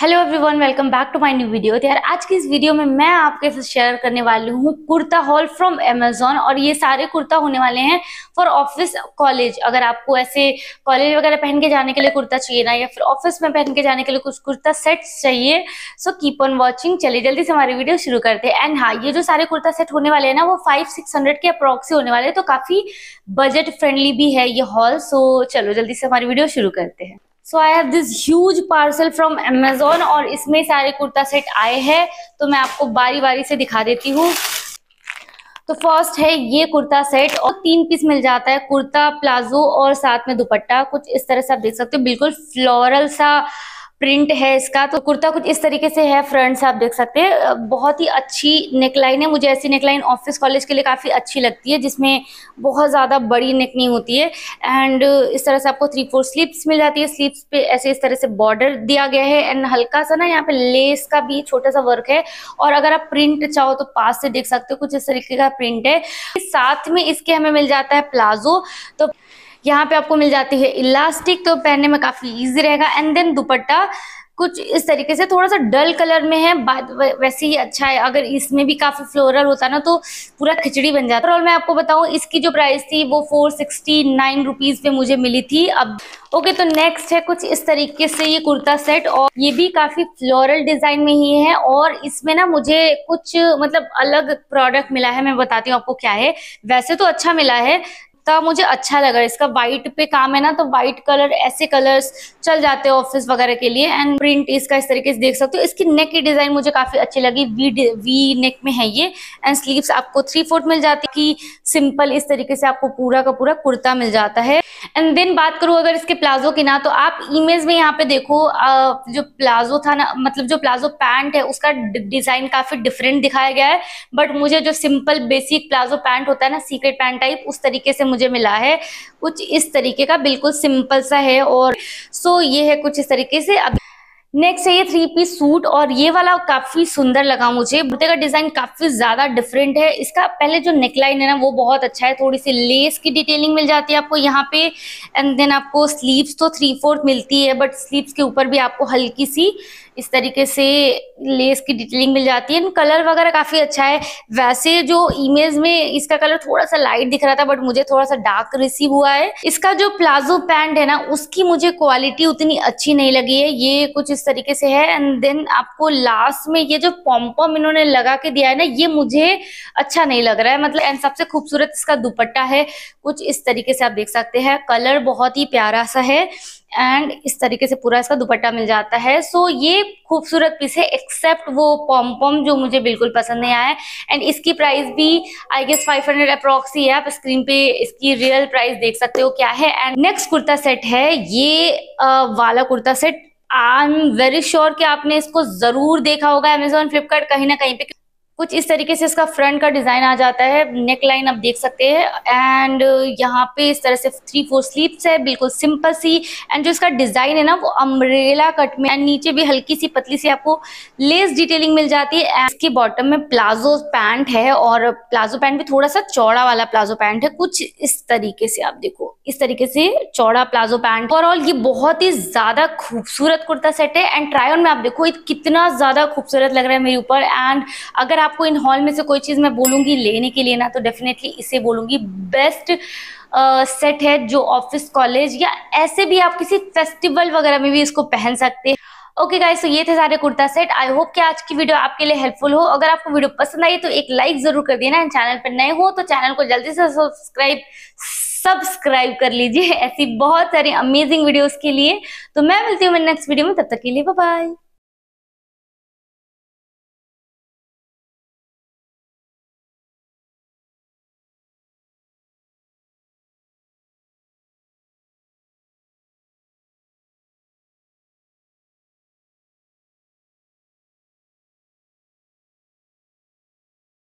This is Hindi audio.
Hello everyone, welcome back to my new video. तो यार आज की इस वीडियो में मैं आपके साथ शेयर करने वाली हूँ कुर्ता हॉल फ्रॉम अमेजॉन। और ये सारे कुर्ता होने वाले हैं फॉर ऑफिस कॉलेज। अगर आपको ऐसे कॉलेज वगैरह पहन के जाने के लिए कुर्ता चाहिए ना, या फिर ऑफिस में पहन के जाने के लिए कुछ कुर्ता सेट्स चाहिए, सो कीप ऑन वॉचिंग। चलिए जल्दी से हमारी वीडियो शुरू करते हैं। एंड हाँ, ये जो सारे कुर्ता सेट होने वाले हैं ना, वो 500-600 के अप्रॉक्सी होने वाले हैं, तो काफी बजट फ्रेंडली भी है ये हॉल। सो चलो जल्दी से हमारी वीडियो शुरू करते हैं। So I have this huge parcel from Amazon और इसमें सारे कुर्ता सेट आए हैं, तो मैं आपको बारी बारी से दिखा देती हूँ। तो फर्स्ट है ये कुर्ता सेट और 3 पीस मिल जाता है, कुर्ता, प्लाजो और साथ में दुपट्टा। कुछ इस तरह से आप देख सकते हो, बिल्कुल फ्लोरल सा प्रिंट है इसका। तो कुर्ता कुछ इस तरीके से है, फ्रंट से आप देख सकते हैं। बहुत ही अच्छी नेकलाइन है, मुझे ऐसी नेकलाइन ऑफिस कॉलेज के लिए काफ़ी अच्छी लगती है, जिसमें बहुत ज़्यादा बड़ी नेक नहीं होती है। एंड इस तरह से आपको 3/4 स्लीव्स मिल जाती है। स्लीव्स पे ऐसे इस तरह से बॉर्डर दिया गया है एंड हल्का सा ना यहाँ पे लेस का भी छोटा सा वर्क है। और अगर आप प्रिंट चाहो तो पास से देख सकते हो, कुछ इस तरीके का प्रिंट है। साथ में इसके हमें मिल जाता है प्लाजो, तो यहाँ पे आपको मिल जाती है इलास्टिक, तो पहनने में काफी इजी रहेगा। एंड देन दुपट्टा कुछ इस तरीके से थोड़ा सा डल कलर में है, वैसे ही अच्छा है। अगर इसमें भी काफी फ्लोरल होता ना तो पूरा खिचड़ी बन जाता। और मैं आपको बताऊँ, इसकी जो प्राइस थी वो 469 रुपीज पे मुझे मिली थी। अब ओके, तो नेक्स्ट है कुछ इस तरीके से ये कुर्ता सेट, और ये भी काफी फ्लोरल डिजाइन में ही है। और इसमें ना मुझे कुछ मतलब अलग प्रोडक्ट मिला है, मैं बताती हूँ आपको क्या है। वैसे तो अच्छा मिला है, मुझे अच्छा लगा। इसका व्हाइट पे काम है ना, तो व्हाइट कलर, ऐसे कलर्स चल जाते हैं ऑफिस वगैरह के लिए। एंड प्रिंट इसका इस तरीके से देख सकते हो। इसकी नेक की डिजाइन मुझे काफी अच्छी लगी, वी नेक में है ये। एंड स्लीव्स आपको 3/4 मिल जाती है, कि सिंपल इस तरीके से आपको पूरा का पूरा कुर्ता मिल जाता है। एंड देन बात करूँ अगर इसके प्लाजो की ना, तो आप इमेज में यहाँ पे देखो जो प्लाजो था ना, मतलब जो प्लाजो पैंट है उसका डिजाइन काफी डिफरेंट दिखाया गया है। बट मुझे जो सिंपल बेसिक प्लाजो पैंट होता है ना, सीक्रेट पैंट टाइप, उस तरीके से मुझे मिला है। कुछ इस तरीके का बिल्कुल सिंपल सा है। और सो ये है कुछ इस तरीके से। अब नेक्स्ट है ये 3 पीस सूट, और ये वाला काफी सुंदर लगा मुझे। बुटे का डिजाइन काफी ज्यादा डिफरेंट है। इसका पहले जो नेकलाइन है ना वो बहुत अच्छा है, थोड़ी सी लेस की डिटेलिंग मिल जाती है आपको यहाँ पे। एंड देन आपको स्लीव्स तो 3/4 मिलती है, बट स्लीव्स के ऊपर भी आपको हल्की सी इस तरीके से लेस की डिटेलिंग मिल जाती है। कलर वगैरह काफी अच्छा है। वैसे जो इमेज में इसका कलर थोड़ा सा लाइट दिख रहा था, बट मुझे थोड़ा सा डार्क रिसीव हुआ है। इसका जो प्लाजो पैंट है ना, उसकी मुझे क्वालिटी उतनी अच्छी नहीं लगी है। ये कुछ इस तरीके से है। एंड देन आपको लास्ट में ये जो पॉम्पॉम इन्होंने लगा के दिया है ना, ये मुझे अच्छा नहीं लग रहा है, मतलब। एंड सबसे खूबसूरत इसका दुपट्टा है, कुछ इस तरीके से आप देख सकते हैं। कलर बहुत ही प्यारा सा है। एंड इस तरीके से पूरा इसका दुपट्टा मिल जाता है। सो ये खूबसूरत पीस है, एक्सेप्ट वो पॉम्पॉम जो मुझे बिल्कुल पसंद नहीं आया है। एंड इसकी प्राइस भी आई गेस 500 अप्रॉक्स ही है। आप स्क्रीन पे इसकी रियल प्राइस देख सकते हो क्या है। एंड नेक्स्ट कुर्ता सेट है ये वाला kurta set. I am very sure कि आपने इसको जरूर देखा होगा अमेजोन, फ्लिपकार्ट, कहीं ना कहीं पे। कुछ इस तरीके से इसका फ्रंट का डिजाइन आ जाता है, नेक लाइन आप देख सकते हैं। एंड यहाँ पे इस तरह से 3/4 स्लीव्स है, बिल्कुल सिंपल सी। एंड जो इसका डिजाइन है ना वो अम्ब्रेला कट में, एंड नीचे भी हल्की सी पतली सी आपको लेस डिटेलिंग मिल जाती है। इसके बॉटम में प्लाजो पैंट है, और प्लाजो पैंट भी थोड़ा सा चौड़ा वाला प्लाजो पैंट है, कुछ इस तरीके से आप देखो, इस तरीके से चौड़ा प्लाजो पैंट। ओवरऑल ये बहुत ही ज्यादा खूबसूरत कुर्ता सेट है। एंड ट्राई ऑन में आप देखो कितना ज्यादा खूबसूरत लग रहा है मेरे ऊपर। एंड अगर आपको इन हॉल में से कोई चीज मैं बोलूंगी लेने के लिए ना, तो डेफिनेटली इसे बोलूंगी। बेस्ट सेट है जो ऑफिस कॉलेज या ऐसे भी आप किसी फेस्टिवल वगैरह में भी इसको पहन सकते हैं। ओके गाइस, तो ये थे सारे कुर्ता सेट। आई होप कि आज की वीडियो आपके लिए हेल्पफुल हो। अगर आपको वीडियो पसंद आई तो एक लाइक जरूर कर देना। चैनल पर नए हो तो चैनल को जल्दी से सब्सक्राइब कर लीजिए ऐसी बहुत सारी अमेजिंग वीडियोस के लिए। तो मैं मिलती हूँ मेरे नेक्स्ट वीडियो में, तब तक के लिए बाय बाय।